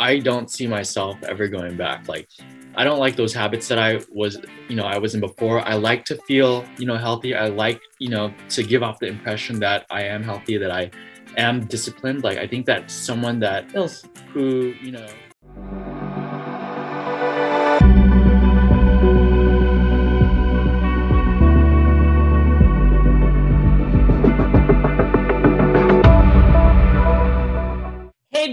I don't see myself ever going back. Like, I don't like those habits that I was in before. I like to feel, healthy. I like, to give off the impression that I am healthy, that I am disciplined. Like, I think that someone that else who,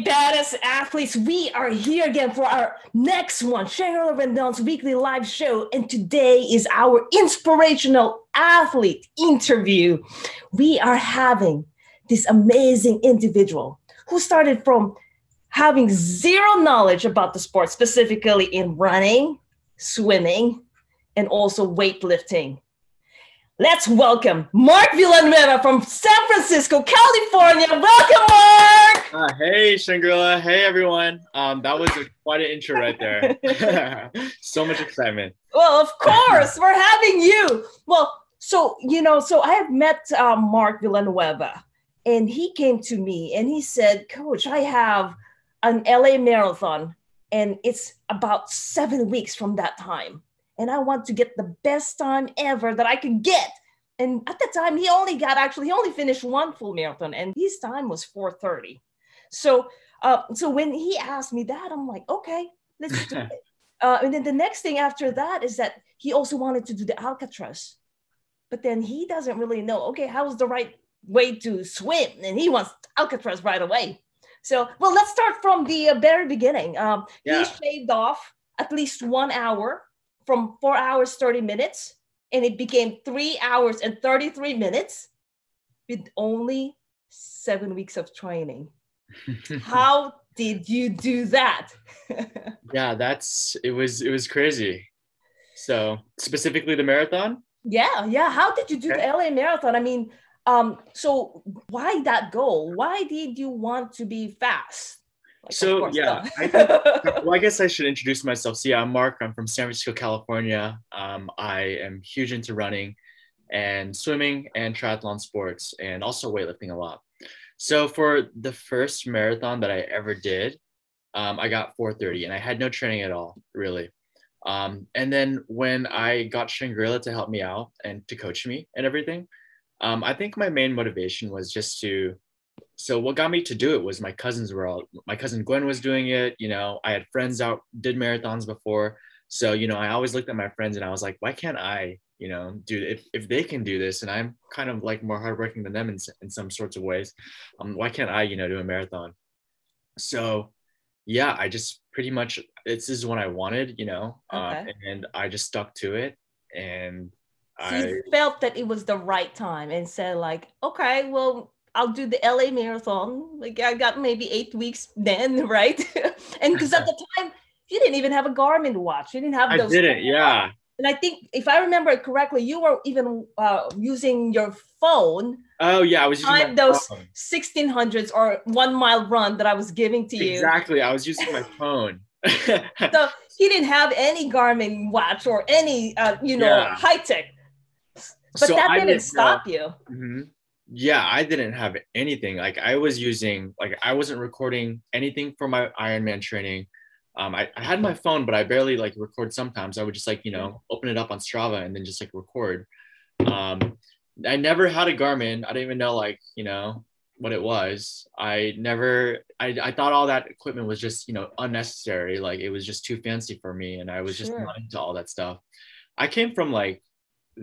Badass athletes, we are here again for our next one, Shangrila Rendon's weekly live show, and today is our inspirational athlete interview. We are having this amazing individual who started from having zero knowledge about the sport, specifically in running, swimming, and also weightlifting. Let's welcome Mark Villanueva from San Francisco, California. Welcome, Mark! Hey, Shangrila. Hey, everyone. That was quite an intro right there. So much excitement. Well, of course. We're having you. Well, so I have met Mark Villanueva, and he came to me, and he said, Coach, I have an LA Marathon, and it's about 7 weeks from that time. And I want to get the best time ever that I could get. And at the time, he only finished one full marathon, and his time was 4:30. So when he asked me that, I'm like, okay, let's do it. And then the next thing after that is that he also wanted to do the Alcatraz, but then he doesn't really know, okay, how's the right way to swim? And he wants Alcatraz right away. So, well, let's start from the very beginning. He shaved off at least 1 hour from 4 hours, 30 minutes, and it became 3 hours and 33 minutes with only 7 weeks of training. How did you do that? Yeah, it was crazy. So specifically the marathon? Yeah. How did you do the LA Marathon? I mean, so why that goal? Why did you want to be fast? I guess I should introduce myself. So yeah, I'm Mark. I'm from San Francisco, California. I am huge into running and swimming and triathlon sports and also weightlifting a lot. So for the first marathon that I ever did, I got 4:30 and I had no training at all, really. And then when I got Shangrila to help me out and to coach me and everything, I think my main motivation was just to, so what got me to do it was my cousin Gwen was doing it. I had friends out, did marathons before. So, I always looked at my friends and I was like, why can't I, do it? If they can do this and I'm kind of like more hardworking than them in some sorts of ways, why can't I, do a marathon? So yeah, I just pretty much, this is what I wanted, okay. And I just stuck to it. And so you felt that it was the right time and said like, okay, well, I'll do the LA Marathon. Like I got maybe 8 weeks then, right? And because at the time you didn't even have a Garmin watch. You didn't have those. I didn't, yeah. And I think if I remember it correctly, you were even using your phone. Oh yeah, I was using those 1600s or 1 mile run that I was giving to you. Exactly, I was using my phone. So he didn't have any Garmin watch or any, high tech. But so that didn't stop you. Mm-hmm. Yeah, I didn't have anything. Like I wasn't recording anything for my Ironman training. I had my phone, but I barely like record sometimes. I would just like, open it up on Strava and then just like record. I never had a Garmin. I didn't even know like, what it was. I thought all that equipment was just, unnecessary. Like it was just too fancy for me. And I was just not into all that stuff. I came from like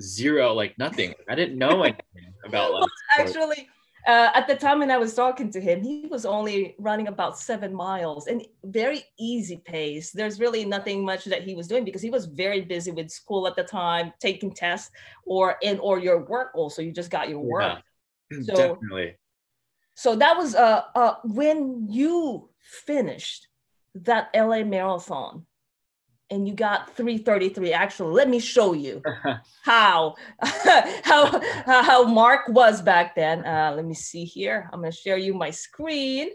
zero, like nothing. I didn't know anything about life. Well, actually, at the time when I was talking to him, he was only running about 7 miles and very easy pace. There's really nothing much that he was doing because he was very busy with school at the time, taking tests or your work also. You just got your work. Yeah, so, definitely. So that was when you finished that LA Marathon. And you got 3:33. Actually, let me show you how Mark was back then. Let me see here. I'm gonna share you my screen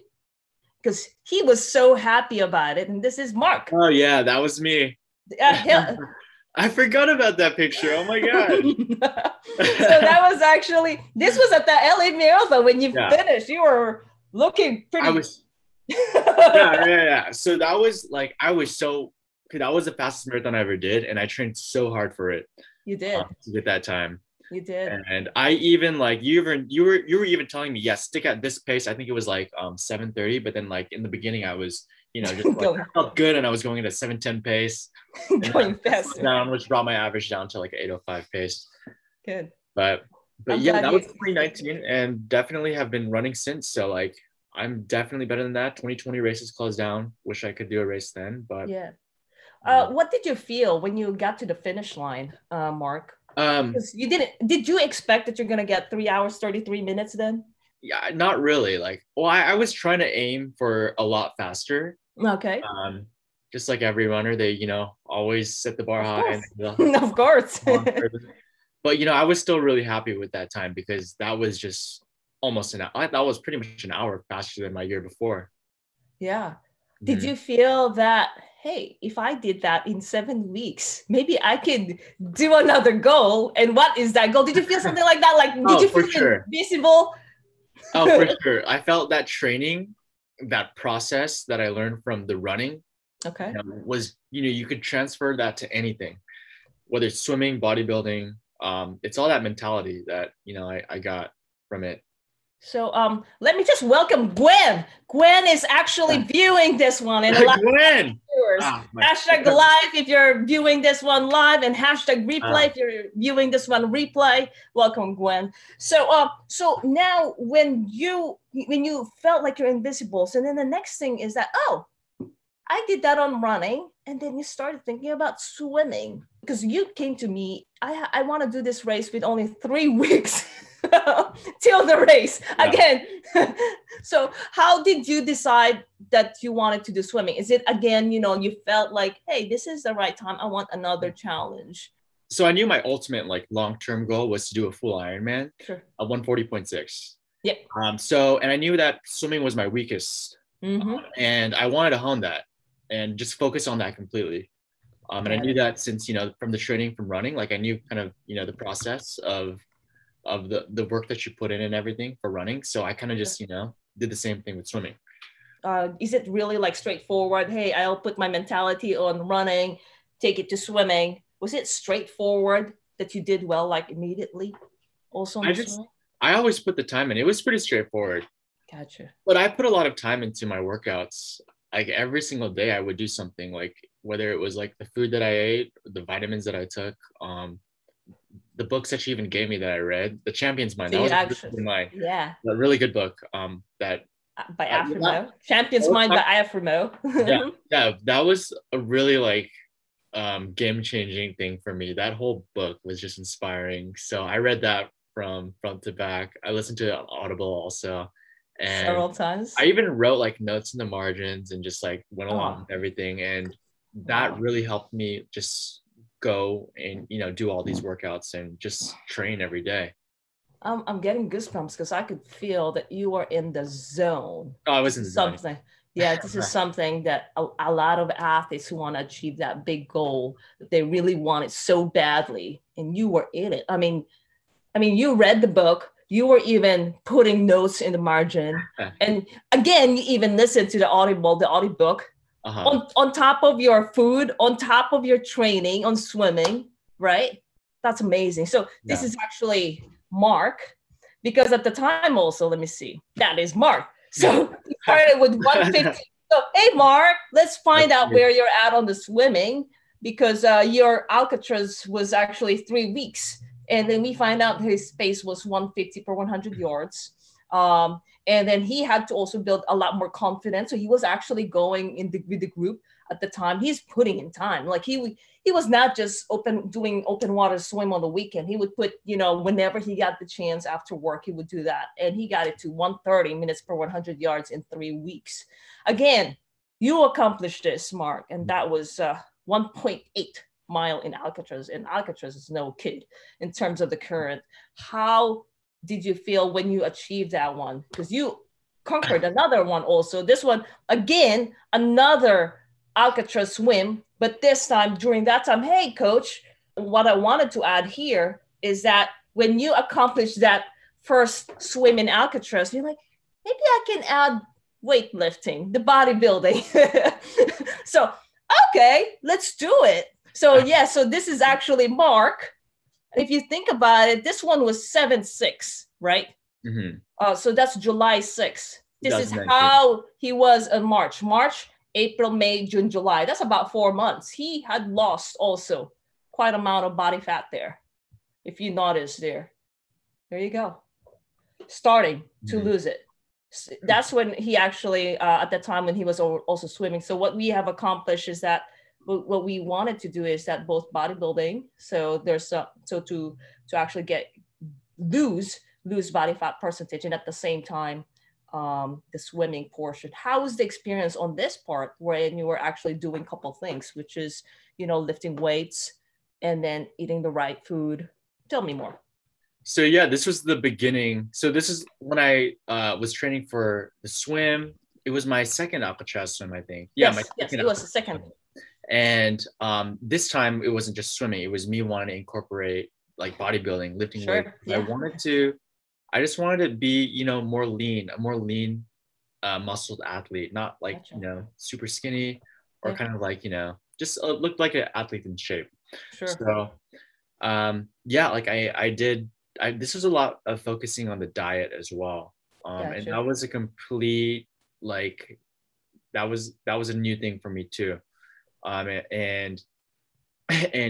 because he was so happy about it. And this is Mark. Oh yeah, that was me. I forgot about that picture. Oh my god. So that was this was at the LA Marathon when you finished. You were looking pretty. I was Yeah. So that was like, that was the fastest marathon I ever did. And I trained so hard for it. You did. To get that time. You did. And I even like, you were even telling me, yes, stick at this pace. I think it was like 7:30, but then like in the beginning I was, you know, just like, I felt good. And I was going at a 7:10 pace. Going faster. Down, which brought my average down to like 8:05 pace. Good. But yeah, that was 2019 and definitely have been running since. So like, I'm definitely better than that. 2020 races closed down. Wish I could do a race then, but yeah. What did you feel when you got to the finish line, Mark? Did you expect that you're going to get 3 hours, 33 minutes then? Yeah, not really. Like, well, I was trying to aim for a lot faster. Okay. Just like every runner, they, you know, always set the bar high. Of course. But, you know, I was still really happy with that time because that was just almost an hour. That was pretty much an hour faster than my year before. Yeah. Did you feel that, hey, if I did that in 7 weeks, maybe I could do another goal? And what is that goal? Did you feel something like that? Like, did you feel invisible? Oh, for sure. I felt that training, that process that I learned from the running, okay, was, you know, you could transfer that to anything, whether it's swimming, bodybuilding. It's all that mentality that, you know, I got from it. So let me just welcome Gwen. Gwen is actually viewing this one. And Gwen! Hashtag live if you're viewing this one live, and hashtag replay if you're viewing this one replay. Welcome, Gwen. So so now when you felt like you're invisible, so then the next thing is that, oh, I did that on running, and then you started thinking about swimming. Because you came to me, I want to do this race with only 3 weeks till the race again. So how did you decide that you wanted to do swimming? Is it again, you know, you felt like, hey, this is the right time. I want another challenge. So I knew my ultimate like long-term goal was to do a full Ironman at 140.6. Yeah. So, and I knew that swimming was my weakest and I wanted to hone that and just focus on that completely. And I knew that since, you know, from the training from running, like I knew kind of, you know, the process of the work that you put in and everything for running. So I kind of just, you know, did the same thing with swimming. Is it really like straightforward? Hey, I'll put my mentality on running, take it to swimming. Was it straightforward that you did well, like immediately? Also, I always put the time in. It was pretty straightforward. Gotcha. But I put a lot of time into my workouts. Like every single day I would do something, like whether it was like the food that I ate, the vitamins that I took, the books that she even gave me that I read, the Champion's Mind. Yeah, a really good book. That by Afremow. Champion's Mind by Afremow. Yeah, that was a really like game-changing thing for me. That whole book was just inspiring. So I read that from front to back. I listened to it on Audible also. And several times. I even wrote like notes in the margins and just like went along with everything. And that really helped me just go and, you know, do all these workouts and just train every day. I'm getting goosebumps because I could feel that you were in the zone. Oh, I was in the zone. Yeah, this is something that a lot of athletes who want to achieve that big goal, they really want it so badly. And you were in it. I mean, you read the book. You were even putting notes in the margin. And again, you even listened to the audiobook on top of your food, on top of your training, on swimming, right? That's amazing. So this is actually Mark, because at the time also, let me see, that is Mark. So you started with 150. So, hey, Mark, let's find out where you're at on the swimming, because your Alcatraz was actually 3 weeks. And then we find out his pace was 150 per 100 yards. And then he had to also build a lot more confidence. So he was actually going with the group at the time. He's putting in time. Like he was not just doing open water swim on the weekend. He would put, you know, whenever he got the chance after work, he would do that. And he got it to 130 minutes per 100 yards in 3 weeks. Again, you accomplished this, Mark. And that was 1.8. mile in Alcatraz, and Alcatraz is no kid in terms of the current. How did you feel when you achieved that one? Because you conquered another one also. This one, again, another Alcatraz swim, but this time, during that time, hey, coach, what I wanted to add here is that when you accomplished that first swim in Alcatraz, you're like, maybe I can add weightlifting, the bodybuilding. So, okay, let's do it. So yeah, so this is actually Mark. If you think about it, this one was 7'6", right? Mm-hmm. So that's July 6th. This is how he was in March. March, April, May, June, July. That's about 4 months. He had lost also quite an amount of body fat there. If you notice there, there you go. Starting to lose it. That's when he actually, at that time when he was also swimming. So what we have accomplished is that what we wanted to do is that both bodybuilding. So there's to actually get lose body fat percentage, and at the same time, the swimming portion. How was the experience on this part when you were actually doing a couple things, which is, you know, lifting weights and then eating the right food? Tell me more. So yeah, this was the beginning. So this is when I was training for the swim. It was my second Alcatraz swim, I think. Yeah, yes, it was the second. And this time it wasn't just swimming. It was me wanting to incorporate like bodybuilding, lifting weights. Yeah. I just wanted to be, you know, a more lean muscled athlete, not like, you know, super skinny or kind of like, you know, just looked like an athlete in shape. Sure. So yeah, like I this was a lot of focusing on the diet as well. And that was a complete, like, that was a new thing for me too. And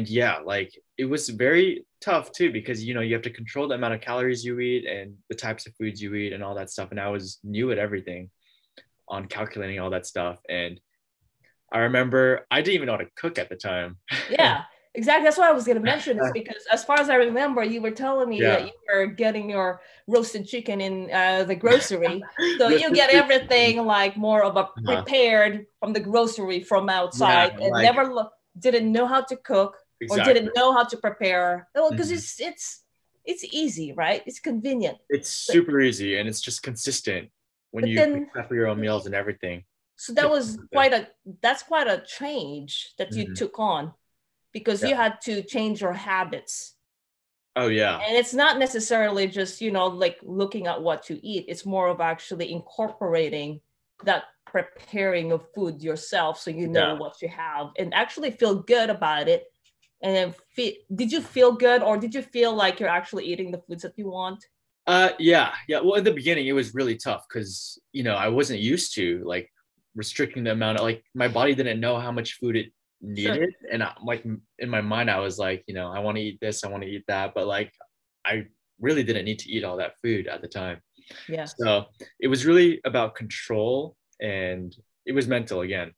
yeah, like it was very tough too, because, you know, you have to control the amount of calories you eat and the types of foods you eat and all that stuff. And I was new at everything on calculating all that stuff. And I remember I didn't even know how to cook at the time. Yeah, exactly. That's what I was going to mention, is because as far as I remember, you were telling me that you were getting your roasted chicken in the grocery. So you get everything like more of a prepared from the grocery from outside, and like, never didn't know how to cook. Exactly. Or didn't know how to prepare. Well, because it's easy, right? It's convenient. It's super easy, and it's just consistent when you prepare your own meals and everything. So that was quite a change that you took on, because you had to change your habits. Oh yeah. And it's not necessarily just, you know, like looking at what you eat. It's more of actually incorporating that preparing of food yourself, so you know what you have and actually feel good about it. And then did you feel good, or did you feel like you're actually eating the foods that you want? Yeah. Well, in the beginning, it was really tough because, you know, I wasn't used to like restricting the amount of, like, my body didn't know how much food it needed. Sure. And I'm like, in my mind, I was like, you know, I want to eat this, I want to eat that. But like, I really didn't need to eat all that food at the time. Yeah. So it was really about control, and it was mental again.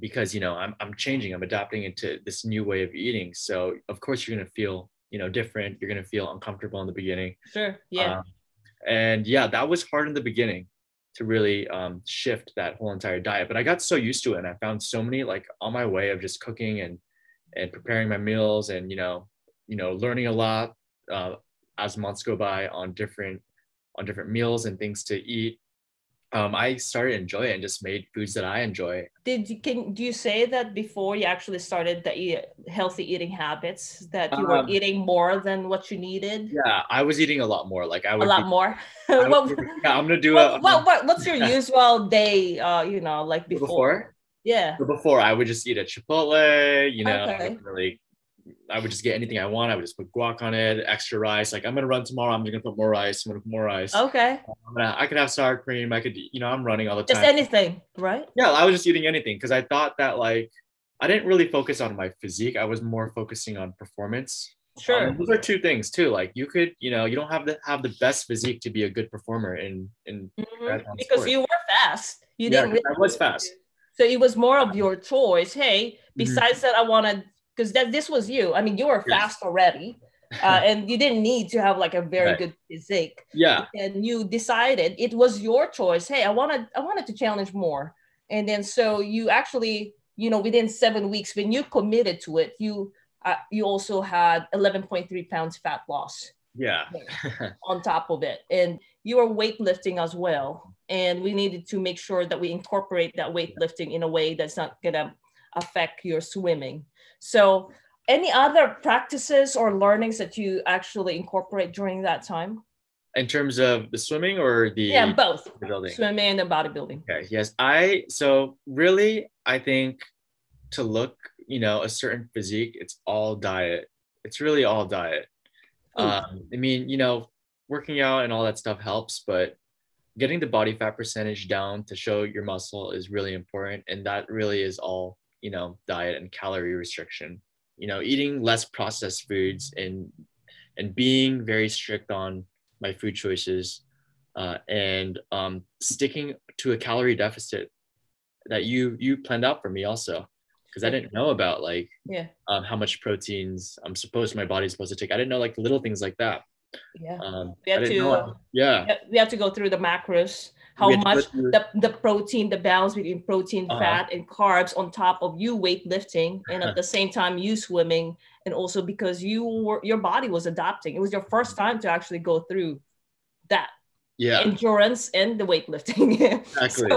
Because, you know, I'm changing, I'm adapting into this new way of eating. So of course you're going to feel, you know, different. You're going to feel uncomfortable in the beginning. Sure. Yeah. And yeah, that was hard in the beginning to really shift that whole entire diet, but I got so used to it, and I found so many, like, on my way of just cooking and preparing my meals, and, you know, learning a lot as months go by on different meals and things to eat. I started to enjoy it and just made foods that I enjoy. Do you say that before you actually started the healthy eating habits that you were eating more than what you needed? Yeah, I was eating a lot more. Like I would. I'm gonna do a. What's your usual day? You know, like before. Yeah. So before, I would just eat at Chipotle. You know, I would just get anything I want. I would just put guac on it, extra rice. Like, I'm going to run tomorrow. I'm going to put more rice. I'm going to put more rice. Okay. I could have sour cream. I could, you know, I'm running all the time. Just anything, right? Yeah, I was just eating anything, because I thought that, like, I didn't really focus on my physique. I was more focusing on performance. Sure. Those are two things too. Like, you could, you know, you don't have to have the best physique to be a good performer in because sport. You were fast. You didn't really. I was fast. So it was more of your choice. Hey, besides that, I want to. Because this was you. I mean, you were fast already, and you didn't need to have like a very good physique. Yeah. And you decided, it was your choice. Hey, I wanted to challenge more. And then so you actually, you know, within 7 weeks, when you committed to it, you also had 11.3 pounds fat loss. Yeah. On top of it, and you were weightlifting as well. And we needed to make sure that we incorporate that weightlifting in a way that's not gonna affect your swimming. So any other practices or learnings that you actually incorporate during that time? In terms of the swimming or the both building? Swimming and bodybuilding. Okay. Yes. So really, I think to look, a certain physique, it's all diet. It's really all diet. I mean, working out and all that stuff helps, but getting the body fat percentage down to show your muscle is really important. And that really is all, diet and calorie restriction, eating less processed foods and being very strict on my food choices, and sticking to a calorie deficit that you planned out for me also, because I didn't know about how much proteins my body's supposed to take. I didn't know little things like that. Yeah, we have to go through the macros, how much the protein, the balance between protein, fat, and carbs on top of you weightlifting, and at the same time you swimming. And also because your body was adapting. It was your first time to actually go through that. Yeah. Endurance and the weightlifting. Exactly.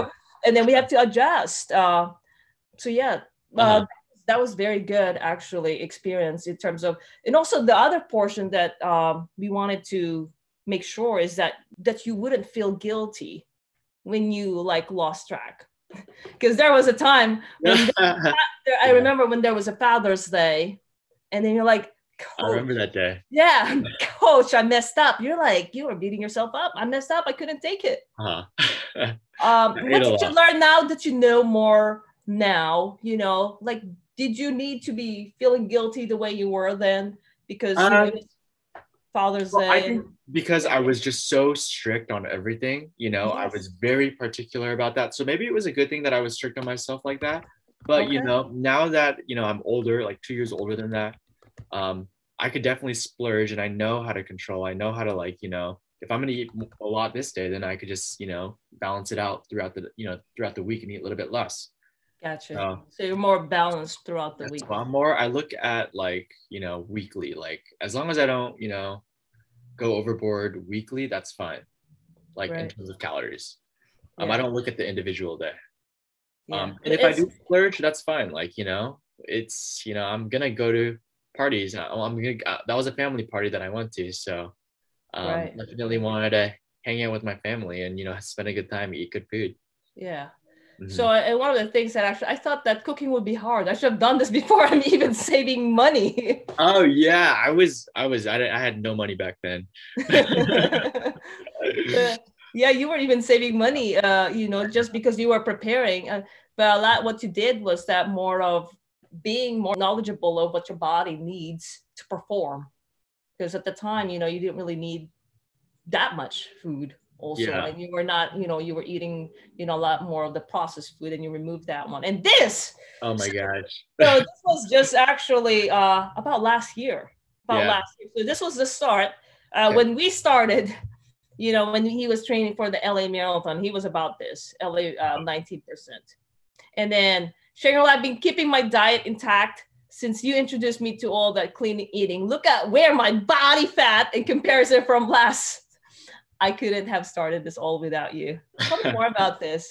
And then we have to adjust. That was very good actually experience in terms of, and also the other portion that we wanted to make sure is that you wouldn't feel guilty when you lost track. Because there was a time when I remember when there was a Father's Day. And then you're like, Coach, I remember that day. Yeah, Coach, I messed up. You're like, you were beating yourself up. I messed up. I couldn't take it. What did you learn now that you know more now? Did you need to be feeling guilty the way you were then? Because it was Father's Day. I think because I was just so strict on everything, yes. I was very particular about that. So maybe it was a good thing that I was strict on myself like that. But, now that, I'm older, 2 years older than that, I could definitely splurge, and I know how to control. I know how to if I'm going to eat a lot this day, then I could just, balance it out throughout the week and eat a little bit less. Gotcha. So you're more balanced throughout the week. I look at weekly, as long as I don't, go overboard weekly, that's fine. In terms of calories, I don't look at the individual day. Yeah. And if I do splurge, that's fine. I'm going to go to parties. That was a family party that I went to. So definitely wanted to hang out with my family and, spend a good time, eat good food. Yeah. Mm-hmm. So one of the things that I thought that cooking would be hard. I should have done this before. I'm even saving money. Oh yeah. I had no money back then. Yeah, you were even saving money, just because you were preparing. But what you did was that more of being more knowledgeable of what your body needs to perform. Because at the time, you didn't really need that much food also. Yeah. And you were not, you were eating, a lot more of the processed food, and you removed that one. And this. Oh my gosh. So this was just actually last year. So this was the start. When we started, when he was training for the LA Marathon, he was about this, LA 19%. And then, Shangrila, I've been keeping my diet intact since you introduced me to all that clean eating. Look at where my body fat in comparison from last. I couldn't have started this all without you. Tell me more about this,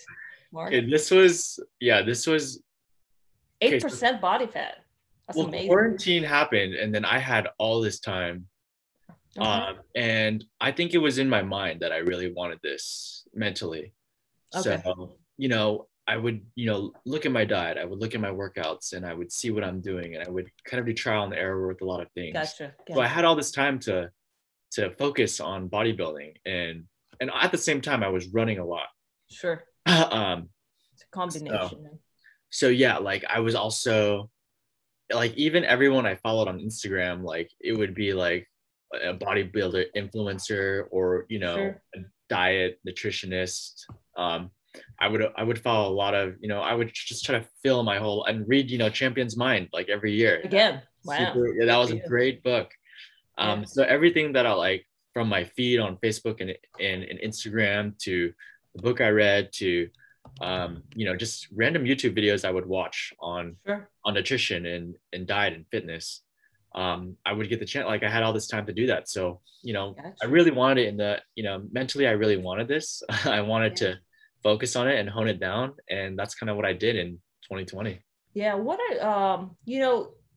Mark. Okay, this was 8% body fat. That's amazing. Quarantine happened, and then I had all this time. And I think it was in my mind that I really wanted this mentally. Okay. So, I would, look at my diet, I would look at my workouts, and I would see what I'm doing, and I would kind of do trial and error with a lot of things. Gotcha. Yeah. So I had all this time to focus on bodybuilding, and at the same time I was running a lot. Sure. It's a combination. So yeah, I was also even everyone I followed on Instagram, it would be a bodybuilder influencer or sure. a diet nutritionist. I would follow a lot of I would just try to fill my whole and read Champion's Mind every year again. Wow. That was a great book. So everything that I from my feed on Facebook and Instagram to the book I read to just random YouTube videos I would watch on sure. on nutrition and diet and fitness. I would get the chance, I had all this time to do that. So, gotcha. I really wanted it mentally, I really wanted this. I wanted to focus on it and hone it down. And that's kind of what I did in 2020. Yeah. What are,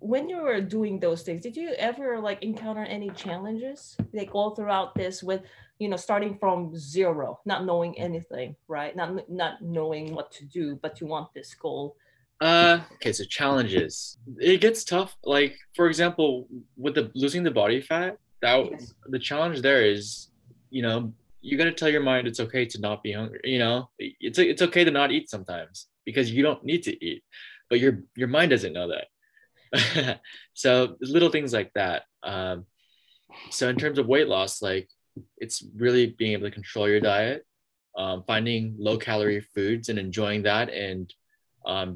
when you were doing those things, did you ever like encounter any challenges like all throughout this with, you know, starting from zero, not knowing anything, right? Not knowing what to do, but you want this goal. Okay, so challenges. It gets tough. Like, for example, with the losing the body fat, that yes. The challenge there is, you know, you got to tell your mind it's okay to not be hungry. You know, it's okay to not eat sometimes because you don't need to eat, but your mind doesn't know that. So little things like that. So in terms of weight loss, like it's really being able to control your diet, finding low calorie foods and enjoying that, and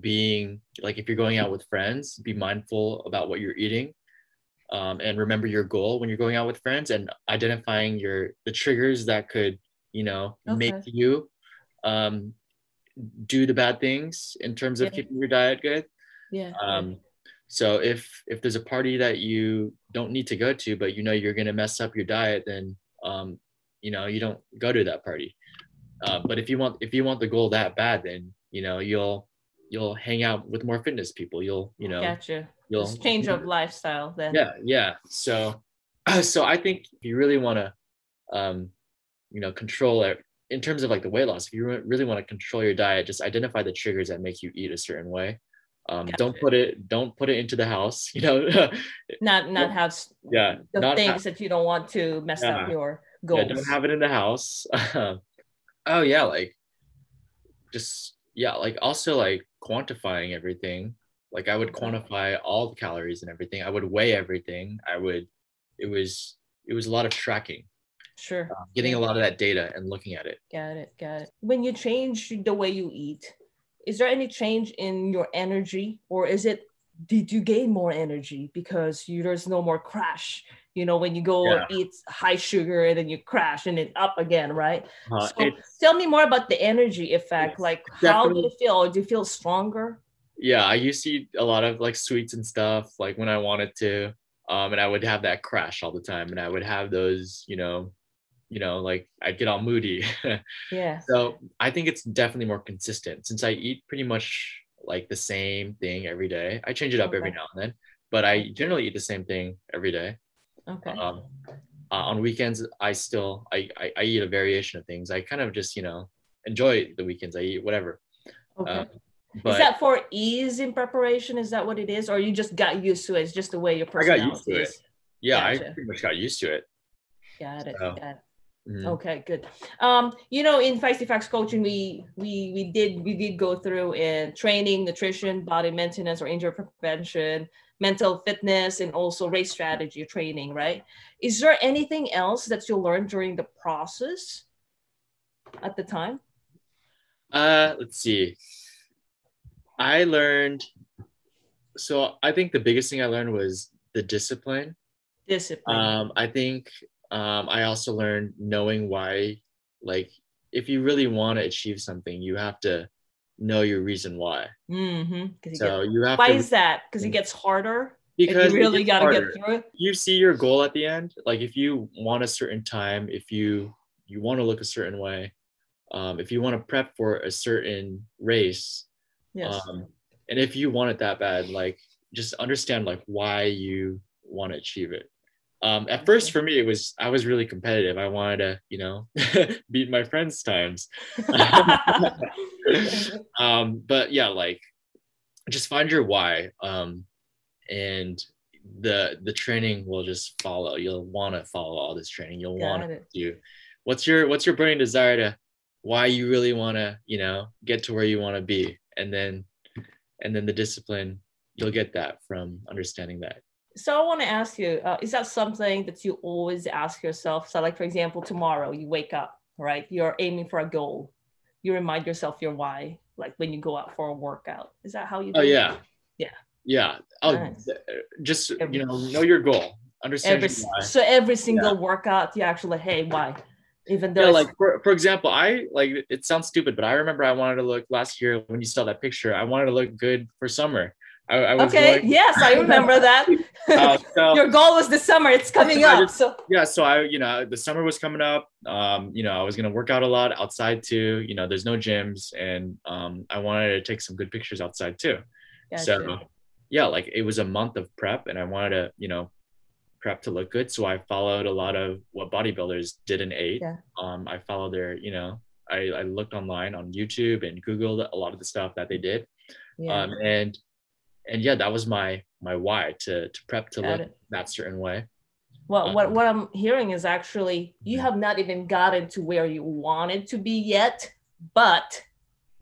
being like, if you're going out with friends, be mindful about what you're eating, and remember your goal when you're going out with friends, and identifying the triggers that could, you know, okay. make you do the bad things in terms of yeah. keeping your diet good. Yeah. So if there's a party that you don't need to go to, but you know you're gonna mess up your diet, then you know, you don't go to that party. But if you want the goal that bad, then you know you'll hang out with more fitness people. You know, gotcha. You'll just change up lifestyle then. Yeah, yeah. So I think if you really want to, you know, control it in terms of like the weight loss. If you really want to control your diet, just identify the triggers that make you eat a certain way. Gotcha. Don't put it into the house. You know, not have yeah the not things that you don't want to mess yeah. up your goals. Yeah, don't have it in the house. Oh yeah, like just. Yeah, like also like quantifying everything. Like I would quantify all the calories and everything. I would weigh everything. It was a lot of tracking. Sure. Getting a lot of that data and looking at it. Got it. When you change the way you eat, is there any change in your energy, or did you gain more energy because there's no more crash? You know, when you go yeah. eat high sugar and then you crash and then up again, right? So tell me more about the energy effect. Like how do you feel? Do you feel stronger? Yeah, I used to eat a lot of like sweets and stuff like when I wanted to. And I would have that crash all the time. And I would have those, you know, like I'd get all moody. Yeah. So I think it's definitely more consistent since I eat pretty much like the same thing every day. I change it up okay. every now and then, but I generally eat the same thing every day. Okay. On weekends, I eat a variation of things. I kind of just, you know, enjoy the weekends. I eat whatever. Okay. But is that for ease in preparation? Is that what it is? Or you just got used to it? It's just the way your personality is. I got used to it. Yeah, gotcha. I pretty much got used to it. Got it. Mm-hmm. Okay, good. You know, in Feisty Fox Coaching, we did go through in training, nutrition, body maintenance or injury prevention, mental fitness, and also race strategy training, right? Is there anything else that you learned during the process at the time? Let's see. I think the biggest thing I learned was the discipline. I think I also learned knowing why, like, if you really want to achieve something, you have to know your reason why. Mm-hmm. So you have why to, is that? Because it gets harder. Because you really got to get through it. You see your goal at the end. Like if you want a certain time, if you want to look a certain way, if you want to prep for a certain race, yes. And if you want it that bad, like just understand like why you want to achieve it. At first for me, I was really competitive. I wanted to, you know, beat my friends' times. But yeah, like just find your why. And the training will just follow. You'll want to follow all this training. You'll want to do what's your burning desire to why you really want to, you know, get to where you want to be. And then the discipline, you'll get that from understanding that. So I want to ask you, is that something that you always ask yourself? So like, for example, tomorrow you wake up, right? You're aiming for a goal. You remind yourself your why, like when you go out for a workout. Is that how you do it? Oh, yeah. Yeah. Yeah. Oh, nice. Just, you know your goal. Understand your why. So every single yeah. workout, you actually like, hey, why? Even though yeah, like for example, I like, it sounds stupid, but I remember I wanted to look last year when you saw that picture, I wanted to look good for summer. I was okay. Like, yes, I remember that. Your goal was the summer. It's coming up. So you know, the summer was coming up. You know, I was gonna work out a lot outside too. You know, there's no gyms, and I wanted to take some good pictures outside too. Gotcha. So yeah, like it was a month of prep and I wanted to, you know, prep to look good. So I followed a lot of what bodybuilders did and ate. Yeah. I followed their, you know, I looked online on YouTube and Googled a lot of the stuff that they did. Yeah. And yeah, that was my why to prep to look that certain way. Well, what I'm hearing is actually you have not even gotten to where you wanted to be yet, but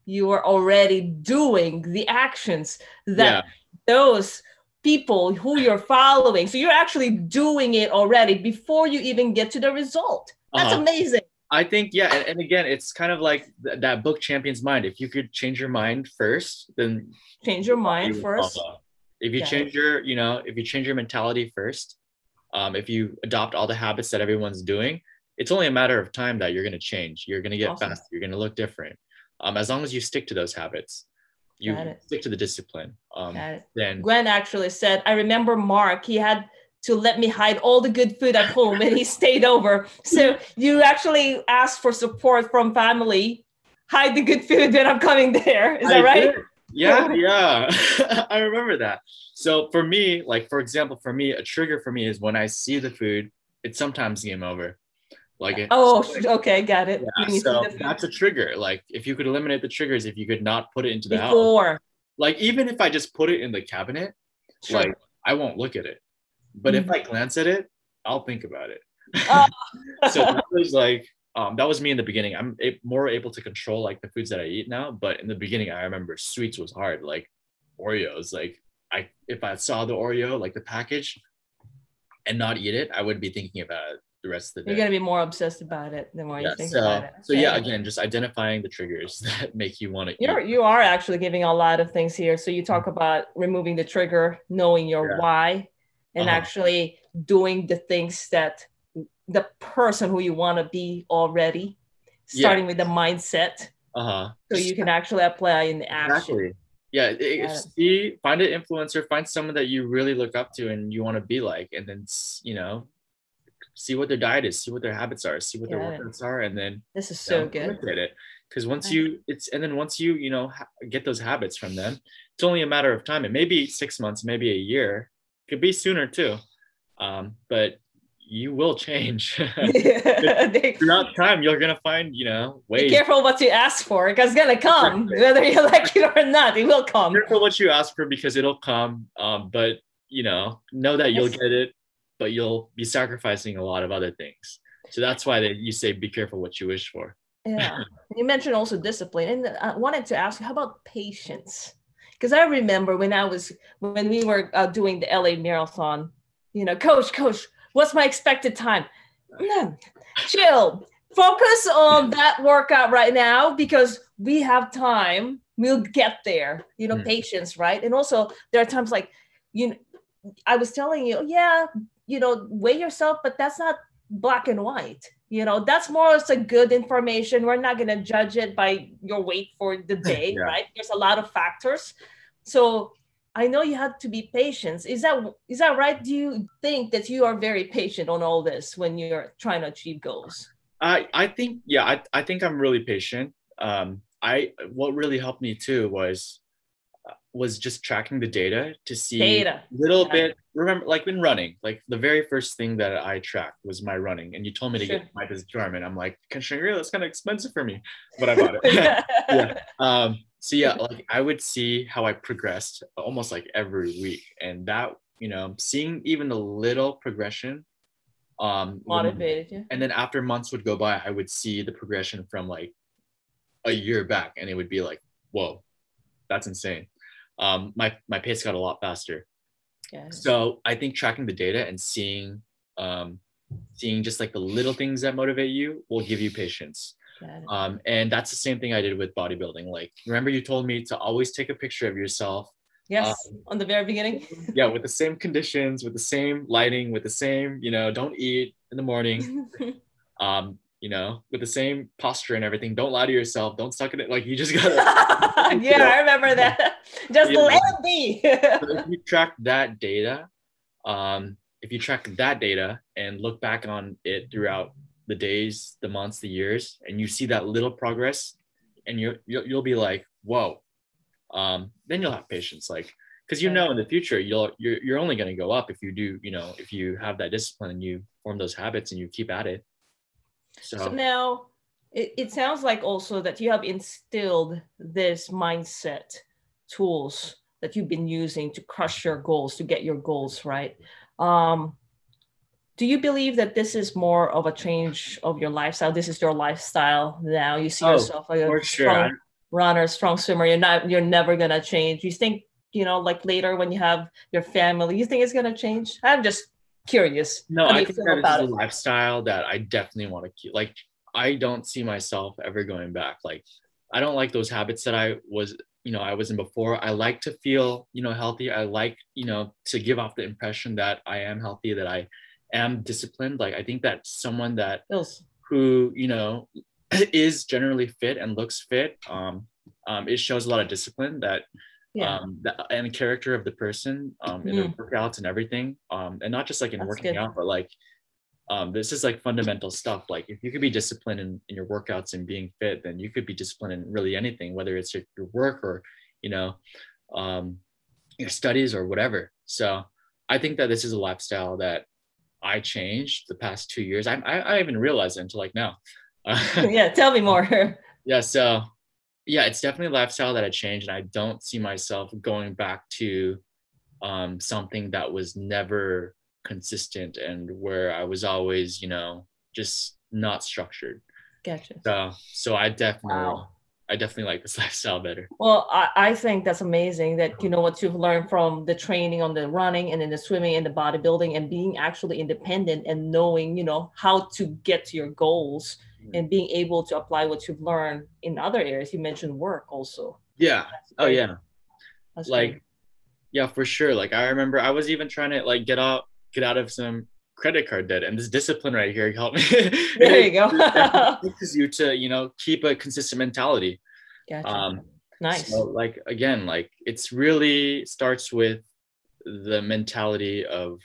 you are already doing the actions that those people who you're following. So you're actually doing it already before you even get to the result. That's amazing. I think, yeah. And again, it's kind of like that book, Champion's Mind. If you could change your mind first, then change your mind first. If you change your, you know, if you change your mentality first, if you adopt all the habits that everyone's doing, it's only a matter of time that you're going to change. You're going to get faster. You're going to look different. As long as you stick to those habits, you stick to the discipline. Then Gwen actually said, I remember Mark, he had to let me hide all the good food at home and he stayed over. So you actually asked for support from family, hide the good food when I'm coming there. Is that right? Yeah, yeah. I remember that. So for me, like, for example, for me, a trigger for me is when I see the food, it's sometimes game over. Like, okay, got it. Yeah, so that's a trigger. Like, if you could eliminate the triggers, if you could not put it into the house, like, even if I just put it in the cabinet, like, I won't look at it. But if I glance at it, I'll think about it. So that was like, that was me in the beginning. I'm more able to control like the foods that I eat now. But in the beginning, I remember sweets was hard, like Oreos. Like, if I saw the Oreo, like the package, and not eat it, I would be thinking about it the rest of the day. You're going to be more obsessed about it than what you think about it. So yeah, again, just identifying the triggers that make you want to eat. You are actually giving a lot of things here. So you talk about removing the trigger, knowing your why. And actually doing the things that the person who you want to be already, starting with the mindset, so you can actually apply in the action. Exactly. Yeah, find an influencer, find someone that you really look up to and you want to be like, and then, you know, see what their diet is, see what their habits are, see what their workouts are, and then this is so good. Look at it. Because once you know, get those habits from them, it's only a matter of time. It may be 6 months, maybe a year. Could be sooner too, but you will change. Throughout time, you're gonna find, you know, ways. Be careful what you ask for, because it's gonna come, whether you like it or not. It will come. Be careful what you ask for, because it'll come. But you know that you'll get it, but you'll be sacrificing a lot of other things. So that's why you say, be careful what you wish for. Yeah, you mentioned also discipline, and I wanted to ask, how about patience? Because I remember when we were doing the LA Marathon, you know, coach, what's my expected time? Chill, focus on that workout right now because we have time, we'll get there, you know, patience, right? And also there are times like, you know, I was telling you, yeah, you know, weigh yourself, but that's not black and white. You know, that's more or less a good information. We're not going to judge it by your weight for the day, right? There's a lot of factors. So I know you had to be patient. Is that right? Do you think that you are very patient on all this when you're trying to achieve goals? I think, yeah, I think I'm really patient. What really helped me too was just tracking the data to see a little bit. Remember, like when running, like the very first thing that I tracked was my running, and you told me to get my Garmin. I'm like, Shangrila, that's kind of expensive for me, but I bought it. So yeah, like I would see how I progressed almost like every week, and that, you know, seeing even a little progression motivated you. And then after months would go by, I would see the progression from like a year back, and it would be like, whoa, that's insane. My pace got a lot faster. So I think tracking the data and seeing just like the little things that motivate you will give you patience. And that's the same thing I did with bodybuilding. Like, remember you told me to always take a picture of yourself. On the very beginning. With the same conditions, with the same lighting, with the same, you know, don't eat in the morning. You know, with the same posture and everything. Don't lie to yourself. Don't suck at it. Like, you just gotta. I remember that. Just let it be. So if you track that data, and look back on it throughout the days, the months, the years, and you see that little progress, and you'll be like, whoa. Then you'll have patience. Like, Because you know in the future you're only going to go up if you do, you know, if you have that discipline and you form those habits and you keep at it. So now it sounds like also that you have instilled this mindset tools that you've been using to crush your goals, to get your goals right. Do you believe that this is more of a change of your lifestyle? This is your lifestyle now. You see yourself like a strong runner, strong swimmer. You're never gonna change. You think, you know, like later when you have your family, you think it's gonna change? I'm just curious. No, I think that is a lifestyle that I definitely want to keep. Like, I don't see myself ever going back. Like, I don't like those habits that I was, you know, I was in before. I like to feel, you know, healthy. I like, you know, to give off the impression that I am healthy, that I am disciplined. Like, I think that someone that who, you know, is generally fit and looks fit, it shows a lot of discipline that, and character of the person, in their workouts and everything. And not just like in working out, but like, this is like fundamental stuff. Like, if you could be disciplined in your workouts and being fit, then you could be disciplined in really anything, whether it's your work or, you know, your studies or whatever. So I think that this is a lifestyle that I changed the past 2 years. I even realized it until like now. Yeah. Tell me more. Yeah. So yeah, it's definitely a lifestyle that I changed, and I don't see myself going back to, something that was never consistent and where I was always, you know, just not structured. Gotcha. So I definitely like this lifestyle better. Well, I think that's amazing that, you know, what you've learned from the training on the running and then the swimming and the bodybuilding and being actually independent and knowing, you know, how to get to your goals and being able to apply what you've learned in other areas. You mentioned work also. Yeah. Oh yeah. That's like, great. Yeah, for sure. Like, I remember I was even trying to like get out of some credit card debt, and this discipline right here helped me. There you go. It teaches you to, you know, keep a consistent mentality. Gotcha. Nice. So, like, again, like, it's really starts with the mentality of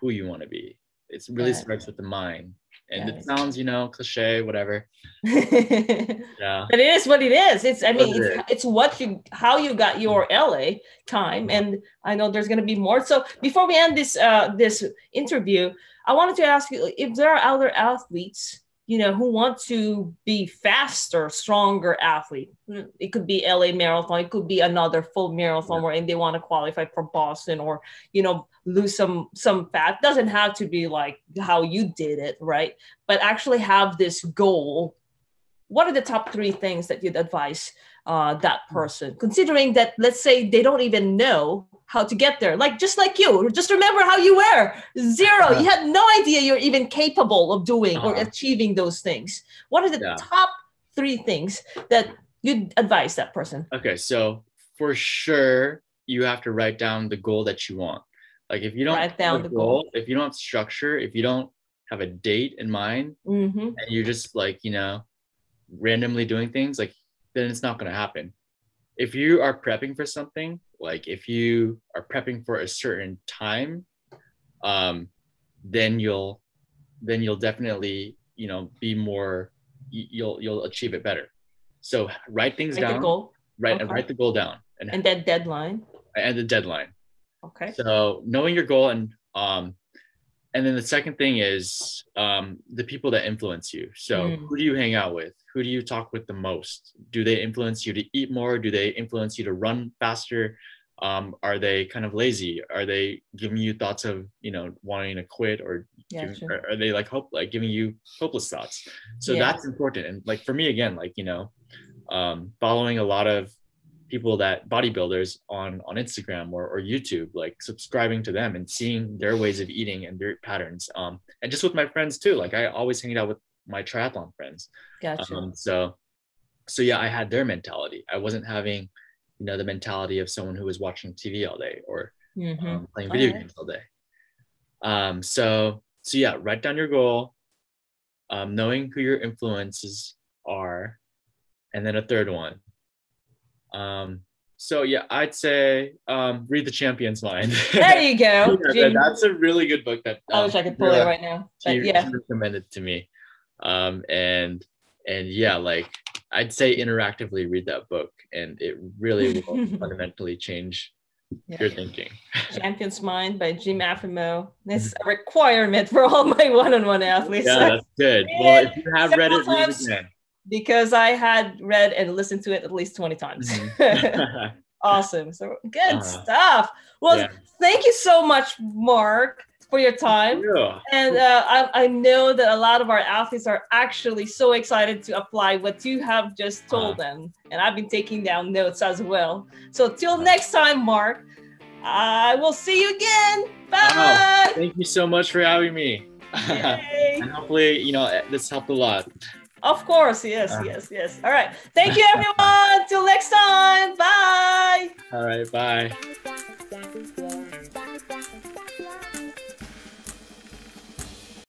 who you want to be. It really starts with the mind, and it sounds, you know, cliche, whatever. Yeah, but it is what it is. It's what you, how you got your LA time, and I know there's going to be more. So before we end this this interview, I wanted to ask you if there are other athletes, you know, who want to be faster, stronger athlete. It could be LA Marathon, it could be another full marathon, or and they want to qualify for Boston, or, you know, lose some fat. Doesn't have to be like how you did it, right? But actually have this goal. What are the top 3 things that you'd advise that person, considering that, let's say, they don't even know how to get there? Like, just like you, just remember how you were. Zero. You had no idea you're even capable of doing or achieving those things. What are the top 3 things that you'd advise that person? Okay, so for sure, you have to write down the goal that you want. Like, if you don't write down the goal, if you don't structure, if you don't have a date in mind, and you're just like, you know, randomly doing things, like, then it's not going to happen. If you are prepping for something, like if you are prepping for a certain time, then you'll definitely, you know, be more, you'll achieve it better. So write things down, write the goal down, and that deadline, and the deadline. Okay. So knowing your goal, and then the second thing is the people that influence you. So who do you hang out with? Who do you talk with the most? Do they influence you to eat more? Do they influence you to run faster? Are they kind of lazy? Are they giving you thoughts of, you know, wanting to quit, or are they like giving you hopeless thoughts? So that's important. And like for me, again, like, you know, following a lot of people that bodybuilders on Instagram or YouTube, like subscribing to them and seeing their ways of eating and their patterns. And just with my friends too, like I always hang out with my triathlon friends. Gotcha. So yeah, I had their mentality. I wasn't having, you know, the mentality of someone who was watching TV all day or playing video games all day. So yeah, write down your goal, knowing who your influences are. And then a third one, so yeah, I'd say read The Champion's Mind. There you go. Yeah, that's a really good book that I wish I could pull it right now, but yeah, recommended to me. And yeah, like I'd say interactively read that book, and it really will fundamentally change you're thinking. Champion's Mind by Jim Afremow. That's a requirement for all my one-on-one athletes. Yeah, that's good. Well, if you have read it, read it again. Because I had read and listened to it at least 20 times. Mm-hmm. Awesome. So good stuff. Well, thank you so much, Mark, for your time. And I know that a lot of our athletes are actually so excited to apply what you have just told them. And I've been taking down notes as well. So till next time, Mark, I will see you again. Bye. Wow. Thank you so much for having me. And hopefully, you know, this helped a lot. Of course. Yes. All right. Thank you, everyone. Till next time. Bye. All right. Bye.